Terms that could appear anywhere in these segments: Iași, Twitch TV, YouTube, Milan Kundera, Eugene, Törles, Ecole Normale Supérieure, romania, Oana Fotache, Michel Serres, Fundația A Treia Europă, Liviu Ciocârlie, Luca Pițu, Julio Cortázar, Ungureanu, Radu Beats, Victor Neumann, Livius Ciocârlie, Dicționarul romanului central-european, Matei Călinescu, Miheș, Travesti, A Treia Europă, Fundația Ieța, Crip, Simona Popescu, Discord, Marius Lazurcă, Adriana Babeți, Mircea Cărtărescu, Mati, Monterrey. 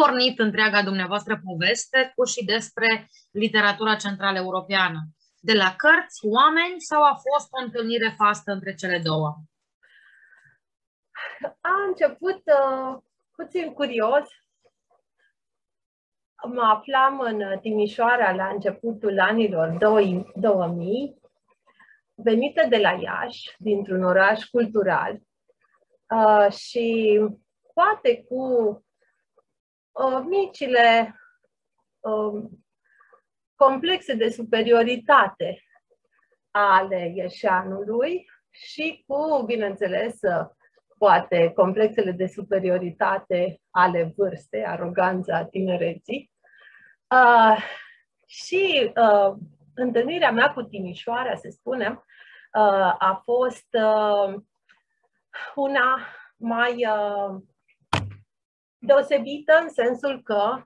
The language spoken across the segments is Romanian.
pornit întreaga dumneavoastră poveste cu și despre literatura centrală europeană? De la cărți, oameni sau a fost o întâlnire fastă între cele două? A început puțin curios. Mă aflam în Timișoara la începutul anilor 2000, venită de la Iași, dintr-un oraș cultural, și poate cu micile complexe de superioritate ale ieșeanului și cu, bineînțeles, poate complexele de superioritate ale vârstei, aroganța tinereții. Și întâlnirea mea cu Timișoara, să spunem, a fost una mai deosebită în sensul că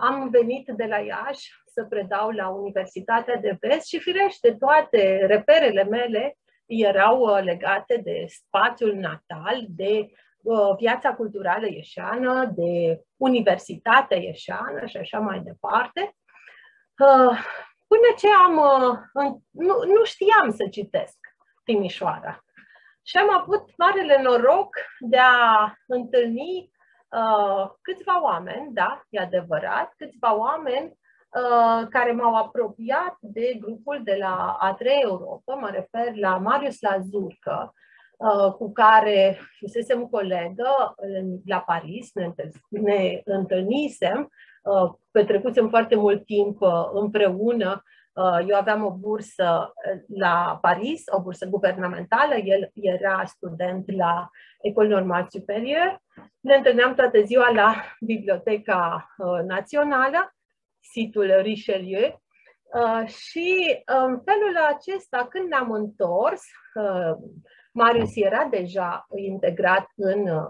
am venit de la Iași să predau la Universitatea de Vest și, firește, toate reperele mele erau legate de spațiul natal, de viața culturală ieșeană, de universitatea ieșeană și așa mai departe. Până ce nu știam să citesc Timișoara. Și am avut marele noroc de a întâlni câțiva oameni, da, e adevărat, câțiva oameni care m-au apropiat de grupul de la A Treia Europă, mă refer la Marius Lazurcă, cu care fusesem colegă la Paris, ne întâlnisem, petrecusem foarte mult timp împreună. Eu aveam o bursă la Paris, o bursă guvernamentală, el era student la Ecole Normale Supérieure. Ne întâlneam toată ziua la Biblioteca Națională, situl Richelieu, și în felul acesta, când ne-am întors, Marius era deja integrat în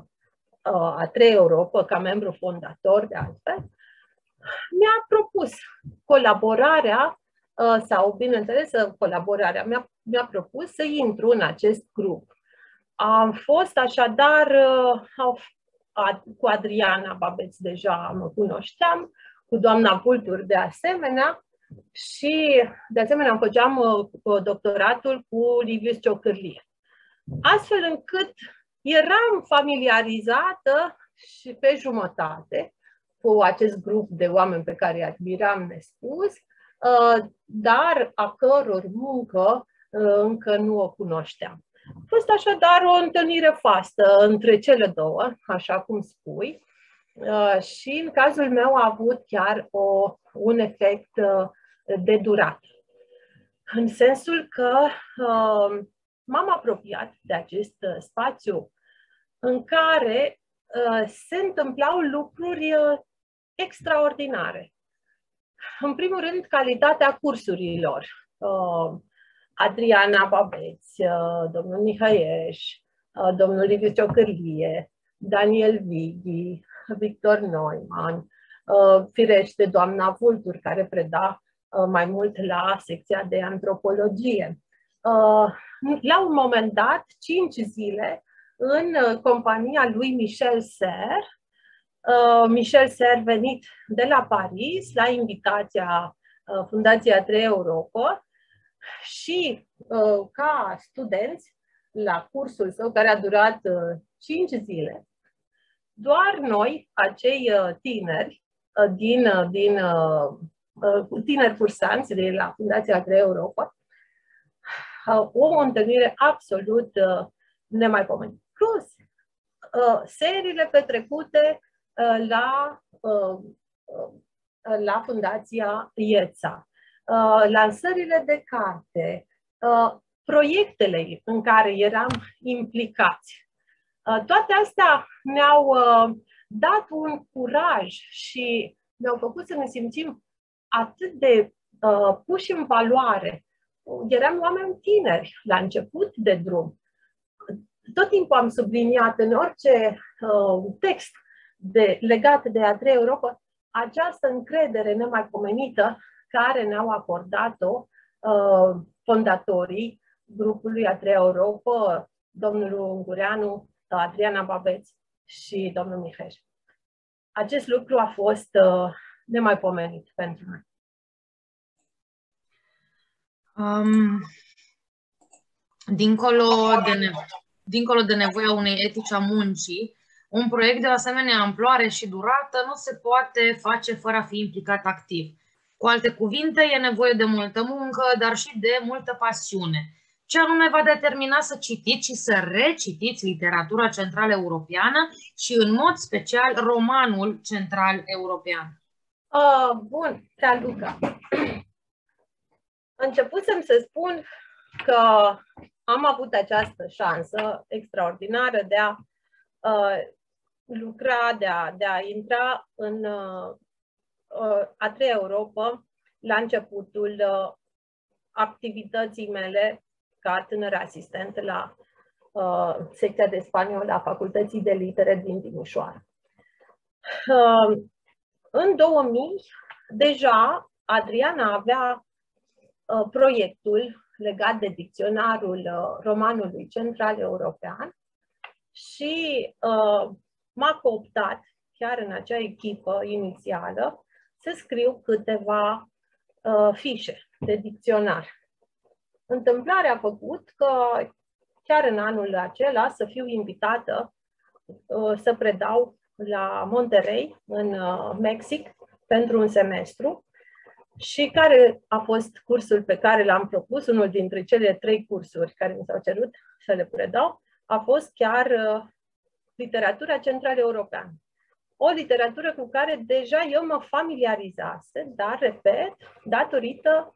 A Treia Europă ca membru fondator, de altfel, mi-a propus colaborarea sau, bineînțeles, colaborarea, mi-a propus să intru în acest grup. Am fost, așadar, cu Adriana Babeți deja mă cunoșteam, cu doamna Vultur de asemenea, și de asemenea făceam doctoratul cu Livius Ciocârlie. Astfel încât eram familiarizată și pe jumătate cu acest grup de oameni pe care îi admiram nespus, dar a căror muncă încă nu o cunoșteam. A fost așadar o întâlnire fastă între cele două, așa cum spui, și în cazul meu a avut chiar un efect de durată. În sensul că m-am apropiat de acest spațiu în care se întâmplau lucruri extraordinare. În primul rând, calitatea cursurilor. Adriana Babeți, domnul Miheș, domnul Liviu Ciocârlie, Daniel Vighi, Victor Neumann, firește doamna Vultur, care preda mai mult la secția de antropologie. La un moment dat, 5 zile, în compania lui Michel Serres, Michel Serres venit de la Paris, la invitația Fundației A Treia Europă, și ca studenți, la cursul său, care a durat 5 zile, doar noi, acei tineri, tineri cursanți de la Fundația A Treia Europă, o întâlnire absolut nemaipomenită. Plus, seriile petrecute la Fundația Ieța, lansările de carte, proiectele în care eram implicați. Toate astea ne-au dat un curaj și ne-au făcut să ne simțim atât de puși în valoare. Eram oameni tineri la început de drum. Tot timpul am subliniat în orice text legat de A Treia Europă această încredere nemaipomenită care ne-au acordat-o fondatorii grupului A Treia Europă, domnul Ungureanu, Adriana Babeți și domnul Miheș. Acest lucru a fost nemaipomenit pentru noi. Dincolo de nevoia unei etici a muncii, un proiect de asemenea amploare și durată nu se poate face fără a fi implicat activ. Cu alte cuvinte, e nevoie de multă muncă, dar și de multă pasiune. Ce anume va determina să citiți și să recitiți literatura central europeană și, în mod special, romanul central european? Bun, Luca. Începusem să spun că am avut această șansă extraordinară de a lucra, de a intra în A Treia Europă la începutul activității mele ca tânără asistentă la secția de spaniolă a Facultății de Litere din Timișoara. În 2000, deja Adriana avea proiectul legat de dicționarul romanului central european și m-a cooptat chiar în acea echipă inițială să scriu câteva fișe de dicționar. Întâmplarea a făcut că chiar în anul acela să fiu invitată să predau la Monterrey, în Mexic, pentru un semestru. Și care a fost cursul pe care l-am propus, unul dintre cele 3 cursuri care mi s-au cerut să le predau, a fost chiar literatura centrală europeană. O literatură cu care deja eu mă familiarizase, dar, repet, datorită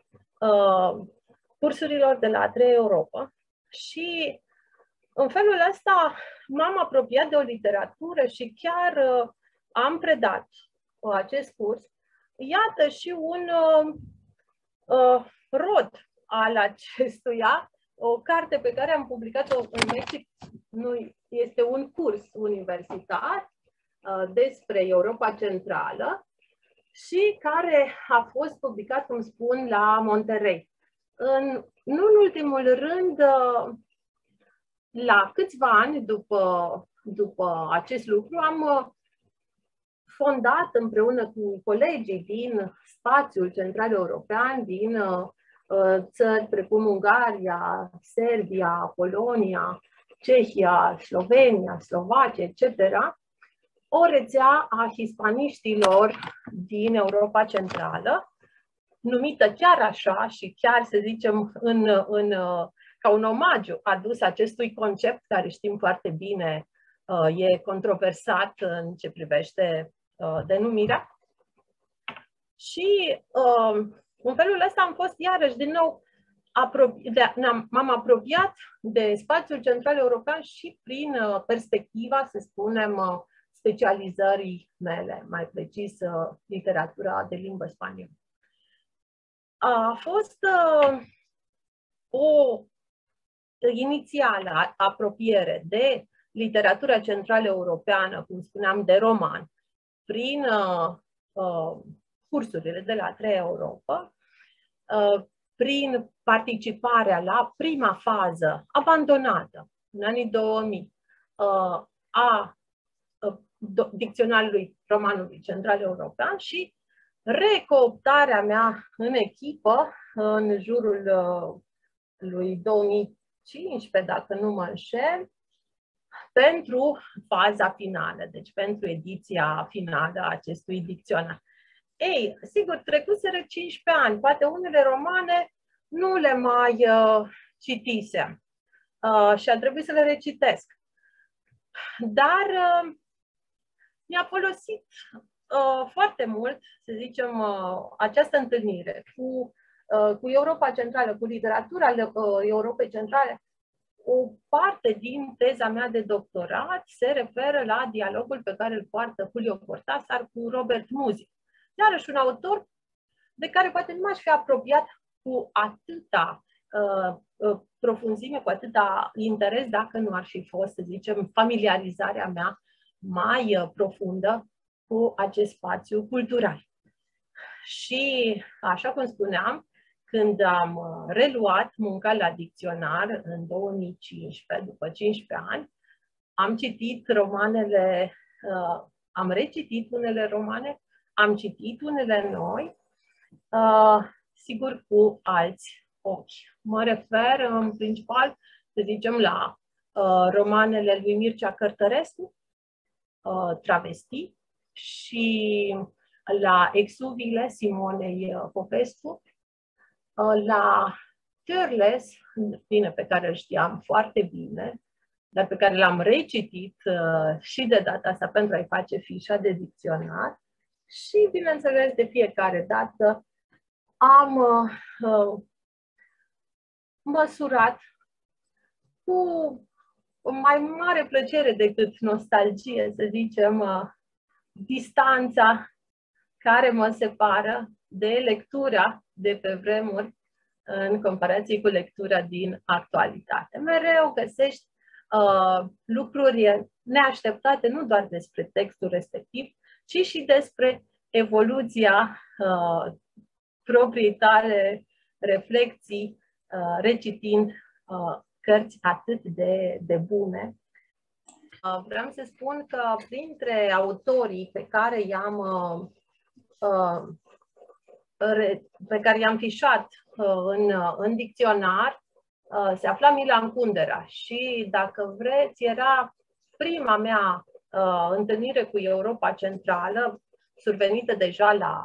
cursurilor de la A Treia Europă. Și în felul ăsta m-am apropiat de o literatură și chiar am predat acest curs. Iată și un rod al acestuia, o carte pe care am publicat-o în Mexic, este un curs universitar despre Europa Centrală și care a fost publicat, cum spun, la Monterrey. Nu în ultimul rând, la câțiva ani după acest lucru, am fondat împreună cu colegii din spațiul central european, din țări precum Ungaria, Serbia, Polonia, Cehia, Slovenia, Slovacia, etc., o rețea a hispaniștilor din Europa Centrală, numită chiar așa și chiar, să zicem, ca un omagiu adus acestui concept, care știm foarte bine e controversat în ce privește denumirea. Și în felul ăsta am fost iarăși din nou, m-am apropiat de spațiul central european și prin perspectiva, să spunem, specializării mele, mai precis literatura de limbă spaniolă. A fost o inițială apropiere de literatura centrală europeană, cum spuneam, de roman, prin cursurile de la A Treia Europă, prin participarea la prima fază, abandonată, în anii 2000, a dicționarului romanului central european și recooptarea mea în echipă în jurul lui 2015, dacă nu mă înșel, pentru faza finală, deci pentru ediția finală a acestui dicționar. Ei, sigur, trecuseră 15 ani, poate unele romane nu le mai citisem și a trebuit să le recitesc. Dar mi-a folosit foarte mult, să zicem, această întâlnire cu Europa Centrală, cu literatura Europei Centrale. O parte din teza mea de doctorat se referă la dialogul pe care îl poartă Julio Cortázar cu Robert Musil. Iarăși un autor de care poate nu m-aș fi apropiat cu atâta profunzime, cu atâta interes, dacă nu ar fi fost, să zicem, familiarizarea mea mai profundă cu acest spațiu cultural. Și, așa cum spuneam, când am reluat munca la dicționar în 2015, după 15 ani, am citit romanele Am recitit unele romane, am citit unele noi, sigur cu alți ochi. Mă refer în principal, să zicem, la romanele lui Mircea Cărtărescu, Travesti, și la exuvile Simonei Popescu, la Törles, bine, pe care îl știam foarte bine, dar pe care l-am recitit și de data asta pentru a-i face fișa de dicționar și, bineînțeles, de fiecare dată am măsurat cu mai mare plăcere decât nostalgie, să zicem, distanța care mă separă de lectura de pe vremuri în comparație cu lectura din actualitate. Mereu găsești lucruri neașteptate, nu doar despre textul respectiv, ci și despre evoluția proprii tale reflexii, recitind cărți atât de bune. Vreau să spun că printre autorii pe care i-am fișat în dicționar, se afla Milan Kundera și, dacă vreți, era prima mea întâlnire cu Europa Centrală, survenită deja la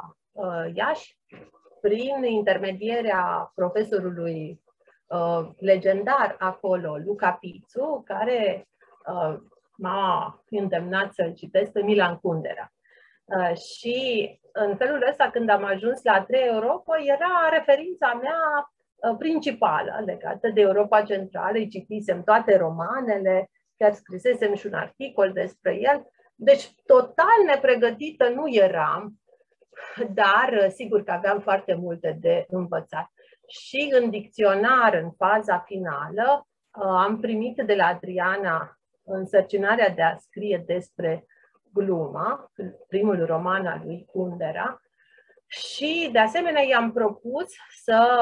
Iași, prin intermedierea profesorului legendar acolo, Luca Pițu, care m-a îndemnat să-l citesc pe Milan Kundera. Și în felul ăsta, când am ajuns la A Treia Europă, era referința mea principală legată de Europa Centrală. Îi citisem toate romanele, chiar scrisesem și un articol despre el. Deci, total nepregătită nu eram, dar sigur că aveam foarte multe de învățat. Și în dicționar, în faza finală, am primit de la Adriana însărcinarea de a scrie despre Gluma, primul roman al lui Kundera, și, de asemenea, i-am propus să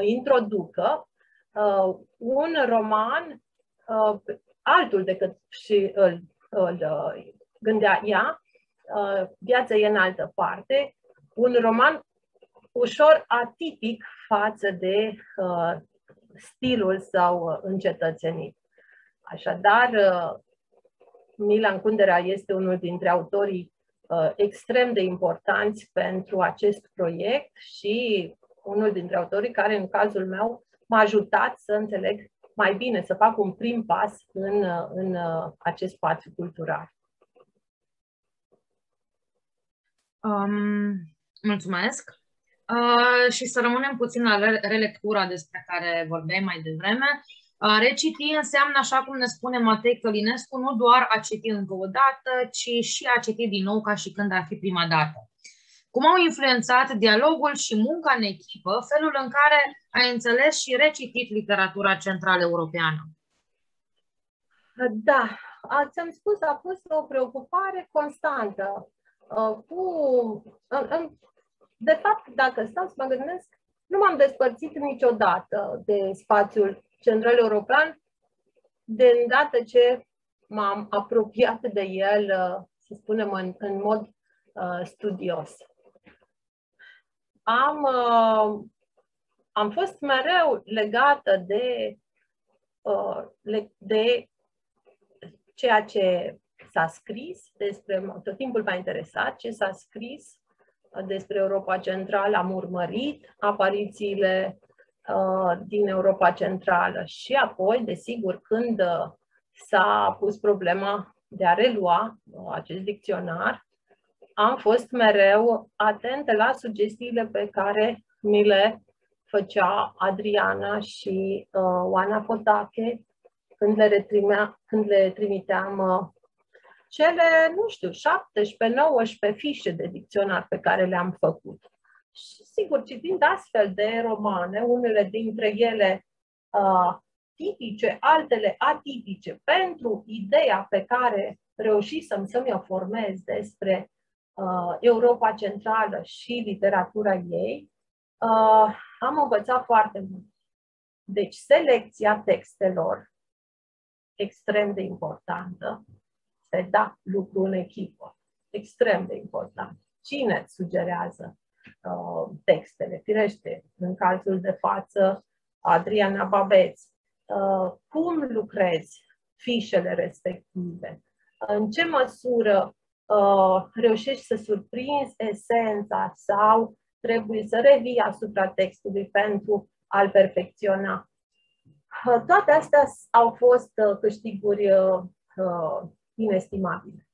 introducă un roman, altul decât și îl gândea ea, Viața e în altă parte, un roman ușor atipic față de stilul său încetățenit. Așadar, Milan Kundera este unul dintre autorii extrem de importanți pentru acest proiect și unul dintre autorii care, în cazul meu, m-a ajutat să înțeleg mai bine, să fac un prim pas în acest spațiu cultural. Mulțumesc! Și să rămânem puțin la relectura despre care vorbeai mai devreme. A reciti înseamnă, așa cum ne spune Matei Călinescu, nu doar a citi încă o dată, ci și a citi din nou ca și când ar fi prima dată. Cum au influențat dialogul și munca în echipă felul în care ai înțeles și recitit literatura central europeană? Da, ți-am spus, a fost o preocupare constantă. De fapt, dacă stau să mă gândesc, nu m-am despărțit niciodată de spațiul central european, de îndată ce m-am apropiat de el, să spunem, în mod studios. Am fost mereu legată de ceea ce s-a scris despre, tot timpul m-a interesat ce s-a scris despre Europa Centrală, am urmărit aparițiile din Europa Centrală și apoi, desigur, când s-a pus problema de a relua acest dicționar, am fost mereu atentă la sugestiile pe care mi le făcea Adriana și Oana Fotache când le trimiteam cele, nu știu, 17-19 fișe de dicționar pe care le-am făcut. Și, sigur, citind astfel de romane, unele dintre ele tipice, altele atipice, pentru ideea pe care reușisem să-mi o formez despre Europa Centrală și literatura ei, am învățat foarte mult. Deci, selecția textelor, extrem de importantă, se da lucru în echipă. extrem de important. Cine sugerează textele? Firește, în cazul de față, Adriana Babeți. Cum lucrezi fișele respective? În ce măsură reușești să surprinzi esența sau trebuie să revii asupra textului pentru a-l perfecționa? Toate astea au fost câștiguri inestimabile.